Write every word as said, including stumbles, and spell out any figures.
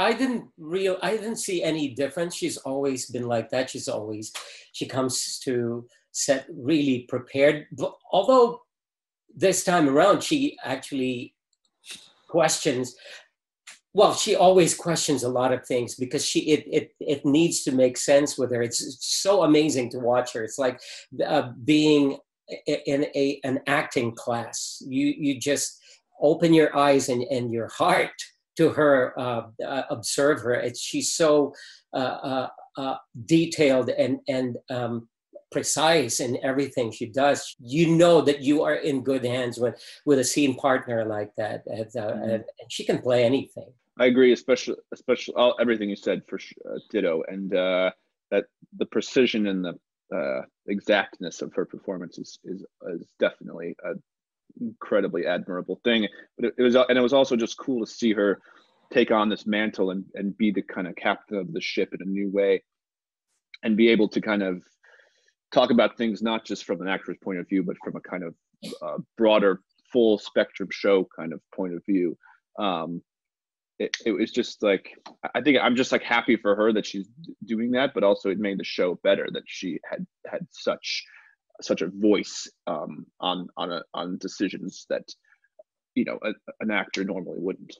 I didn't real, I didn't see any difference. She's always been like that. She's always, she comes to set really prepared. But although this time around, she actually questions, well, she always questions a lot of things because she it it, it needs to make sense with her. It's, it's so amazing to watch her. It's like uh, being in a an acting class. You you just open your eyes and, and your heart to her, uh, uh, observe her. It's, she's so uh, uh, uh, detailed and, and um, precise in everything she does. You know that you are in good hands when, with a scene partner like that. And, uh, mm-hmm. and, and she can play anything. I agree, especially, especially all, everything you said, for uh, ditto. And uh, that the precision and the uh, exactness of her performance is, is, is definitely a incredibly admirable thing. But it was, and it was also just cool to see her take on this mantle and, and be the kind of captain of the ship in a new way, and be able to kind of talk about things not just from an actor's point of view, but from a kind of uh, broader, full spectrum show kind of point of view. Um, it, it was just like, I think I'm just like happy for her that she's doing that, but also it made the show better that she had had such such a voice um, on on a, on decisions that, you know, a, an actor normally wouldn't.